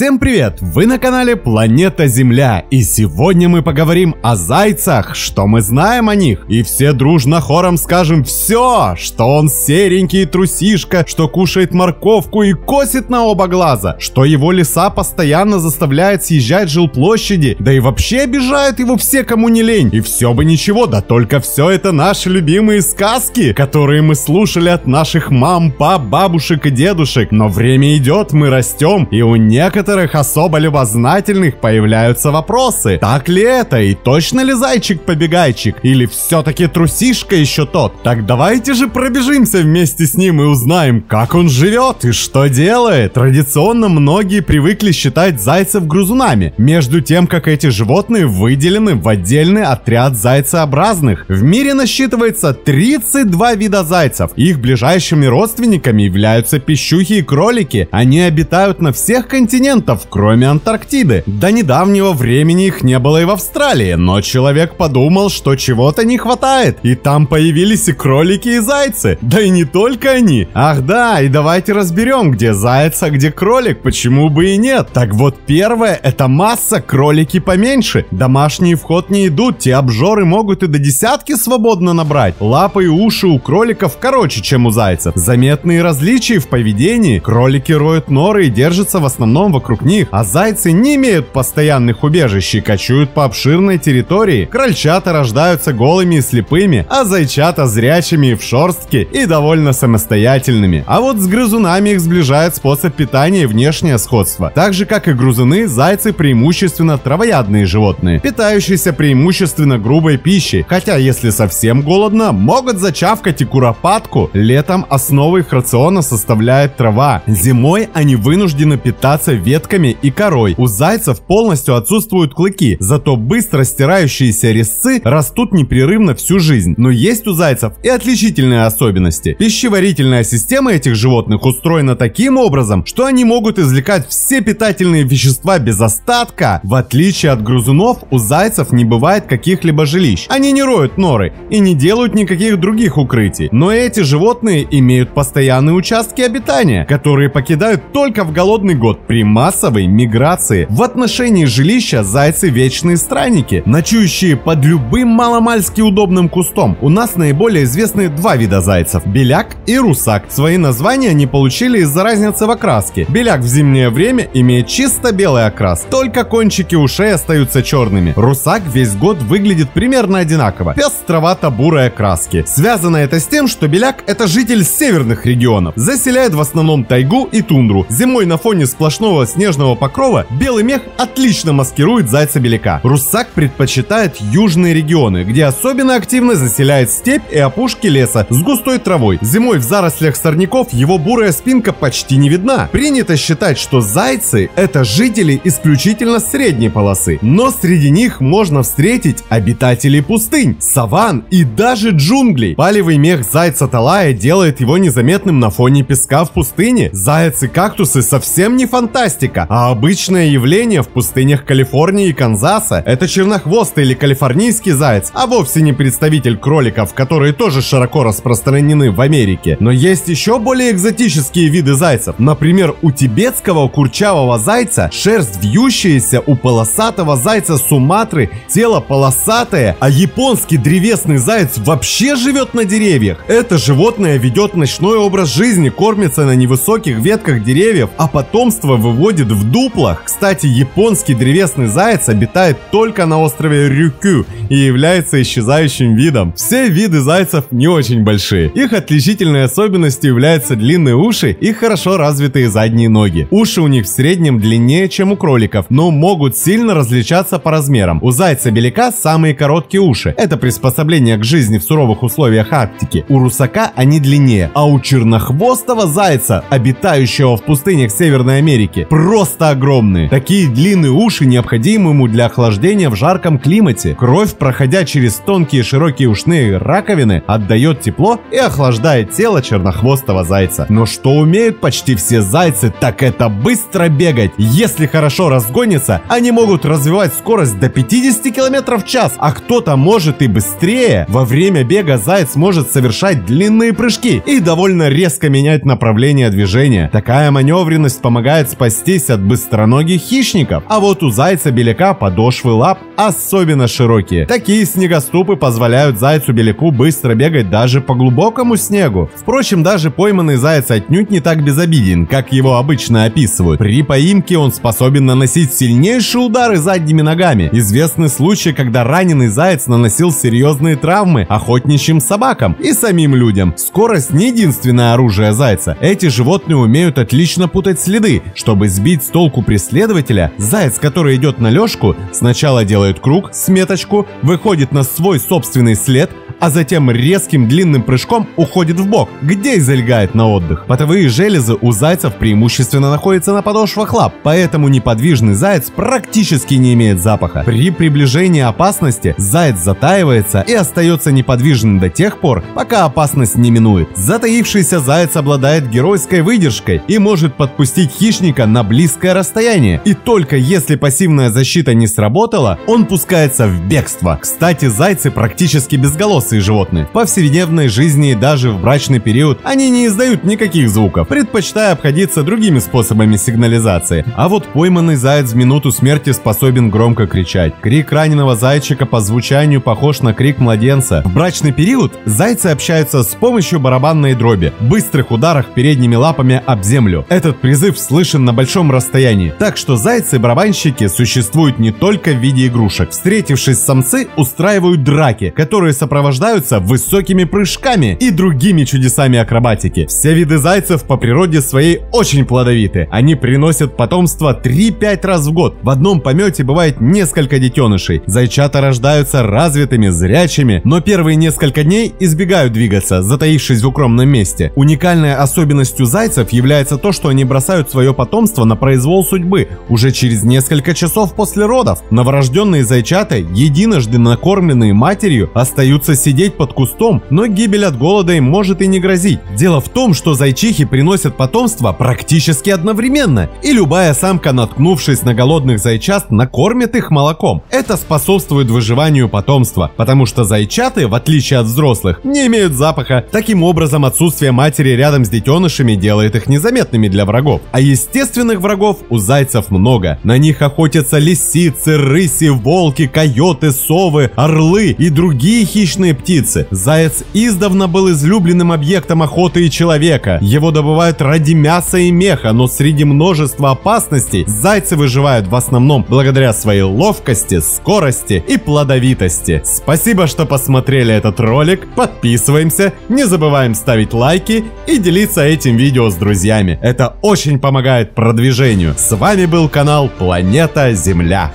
Всем привет! Вы на канале Планета Земля, и сегодня мы поговорим о зайцах, что мы знаем о них, и все дружно хором скажем все, что он серенький трусишка, что кушает морковку и косит на оба глаза, что его лиса постоянно заставляет съезжать жилплощади, да и вообще обижают его все, кому не лень, и все бы ничего, да только все это наши любимые сказки, которые мы слушали от наших мам, пап, бабушек и дедушек, но время идет, мы растем, и у некоторых особо любознательных появляются вопросы. Так ли это? И точно ли зайчик-побегайчик? Или все-таки трусишка еще тот? Так давайте же пробежимся вместе с ним и узнаем, как он живет и что делает. Традиционно многие привыкли считать зайцев грызунами, между тем, как эти животные выделены в отдельный отряд зайцеобразных. В мире насчитывается 32 вида зайцев. Их ближайшими родственниками являются пищухи и кролики. Они обитают на всех континентах, кроме Антарктиды. До недавнего времени их не было и в Австралии, но человек подумал, что чего-то не хватает, и там появились и кролики, и зайцы. Да и не только они. Ах да, и давайте разберем, где заяц, а где кролик, почему бы и нет. Так вот, первое, это масса, кролики поменьше. Домашние в ход не идут, те обжоры могут и до десятки свободно набрать. Лапы и уши у кроликов короче, чем у зайцев. Заметные различия в поведении. Кролики роют норы и держатся в основном вокруг них, а зайцы не имеют постоянных убежищ и кочуют по обширной территории. Крольчата рождаются голыми и слепыми, а зайчата зрячими и в шорстке, и довольно самостоятельными. А вот с грызунами их сближает способ питания и внешнее сходство. Так же, как и грызуны, зайцы преимущественно травоядные животные, питающиеся преимущественно грубой пищей, хотя если совсем голодно, могут зачавкать и куропатку. Летом основой их рациона составляет трава, зимой они вынуждены питаться ветками и корой. У зайцев полностью отсутствуют клыки, зато быстро стирающиеся резцы растут непрерывно всю жизнь. Но есть у зайцев и отличительные особенности. Пищеварительная система этих животных устроена таким образом, что они могут извлекать все питательные вещества без остатка. В отличие от грызунов, у зайцев не бывает каких-либо жилищ. Они не роют норы и не делают никаких других укрытий. Но эти животные имеют постоянные участки обитания, которые покидают только в голодный год при массовой миграции. В отношении жилища зайцы вечные странники, ночующие под любым маломальски удобным кустом. У нас наиболее известны два вида зайцев – беляк и русак. Свои названия они получили из-за разницы в окраске. Беляк в зимнее время имеет чисто белый окрас, только кончики ушей остаются черными. Русак весь год выглядит примерно одинаково, пестровато-бурой окраски. Связано это с тем, что беляк – это житель северных регионов, заселяет в основном тайгу и тундру. Зимой на фоне сплошного снежного покрова белый мех отлично маскирует зайца-беляка. Русак предпочитает южные регионы, где особенно активно заселяет степь и опушки леса с густой травой. Зимой в зарослях сорняков его бурая спинка почти не видна. Принято считать, что зайцы – это жители исключительно средней полосы, но среди них можно встретить обитателей пустынь, саванн и даже джунглей. Палевый мех зайца-талая делает его незаметным на фоне песка в пустыне. Заяц и кактусы совсем не фантастика, а обычное явление в пустынях Калифорнии и Канзаса. Это чернохвостый или калифорнийский заяц, а вовсе не представитель кроликов, которые тоже широко распространены в Америке. Но есть еще более экзотические виды зайцев. Например, у тибетского курчавого зайца шерсть вьющаяся, у полосатого зайца Суматры тело полосатое, а японский древесный заяц вообще живет на деревьях. Это животное ведет ночной образ жизни, кормится на невысоких ветках деревьев, а потомство выводит в дуплах. Кстати, японский древесный заяц обитает только на острове Рюкю и является исчезающим видом. Все виды зайцев не очень большие. Их отличительной особенностью являются длинные уши и хорошо развитые задние ноги. Уши у них в среднем длиннее, чем у кроликов, но могут сильно различаться по размерам. У зайца-беляка самые короткие уши. Это приспособление к жизни в суровых условиях Арктики. У русака они длиннее, а у чернохвостого зайца, обитающего в пустынях Северной Америки, просто огромные. Такие длинные уши необходимы ему для охлаждения в жарком климате. Кровь, проходя через тонкие широкие ушные раковины, отдает тепло и охлаждает тело чернохвостого зайца. Но что умеют почти все зайцы, так это быстро бегать. Если хорошо разгонятся, они могут развивать скорость до 50 км в час, а кто-то может и быстрее. Во время бега заяц может совершать длинные прыжки и довольно резко менять направление движения. Такая маневренность помогает спасти спастись от быстроногих хищников. А вот у зайца-беляка подошвы лап особенно широкие. Такие снегоступы позволяют зайцу-беляку быстро бегать даже по глубокому снегу. Впрочем, даже пойманный заяц отнюдь не так безобиден, как его обычно описывают. При поимке он способен наносить сильнейшие удары задними ногами. Известны случаи, когда раненый заяц наносил серьезные травмы охотничьим собакам и самим людям. Скорость не единственное оружие зайца. Эти животные умеют отлично путать следы. Чтобы сбить с толку преследователя, заяц, который идет на лёжку, сначала делает круг, сметочку, выходит на свой собственный след, а затем резким длинным прыжком уходит в бок, где и залегает на отдых. Потовые железы у зайцев преимущественно находятся на подошвах лап, поэтому неподвижный заяц практически не имеет запаха. При приближении опасности заяц затаивается и остается неподвижным до тех пор, пока опасность не минует. Затаившийся заяц обладает геройской выдержкой и может подпустить хищника на близкое расстояние. И только если пассивная защита не сработала, он пускается в бегство. Кстати, зайцы практически безголосые животные. В повседневной жизни и даже в брачный период они не издают никаких звуков, предпочитая обходиться другими способами сигнализации. А вот пойманный заяц в минуту смерти способен громко кричать. Крик раненого зайчика по звучанию похож на крик младенца. В брачный период зайцы общаются с помощью барабанной дроби, быстрых ударов передними лапами об землю. Этот призыв слышен на большом расстоянии. Так что зайцы-барабанщики существуют не только в виде игрушек. Встретившись, самцы устраивают драки, которые сопровождаются высокими прыжками и другими чудесами акробатики. Все виды зайцев по природе своей очень плодовиты. Они приносят потомство 3-5 раз в год. В одном помете бывает несколько детенышей. Зайчата рождаются развитыми, зрячими, но первые несколько дней избегают двигаться, затаившись в укромном месте. Уникальной особенностью зайцев является то, что они бросают свое потомство на произвол судьбы уже через несколько часов после родов. Новорожденные зайчата, единожды накормленные матерью, остаются сильными. Сидеть под кустом, но гибель от голода им может и не грозить. Дело в том, что зайчихи приносят потомство практически одновременно, и любая самка, наткнувшись на голодных зайчат, накормит их молоком. Это способствует выживанию потомства, потому что зайчаты, в отличие от взрослых, не имеют запаха. Таким образом, отсутствие матери рядом с детенышами делает их незаметными для врагов. А естественных врагов у зайцев много. На них охотятся лисицы, рыси, волки, койоты, совы, орлы и другие хищные птицы. Заяц издавна был излюбленным объектом охоты и человека. Его добывают ради мяса и меха, но среди множества опасностей зайцы выживают в основном благодаря своей ловкости, скорости и плодовитости. Спасибо, что посмотрели этот ролик. Подписываемся, не забываем ставить лайки и делиться этим видео с друзьями. Это очень помогает продвижению. С вами был канал Планета Земля.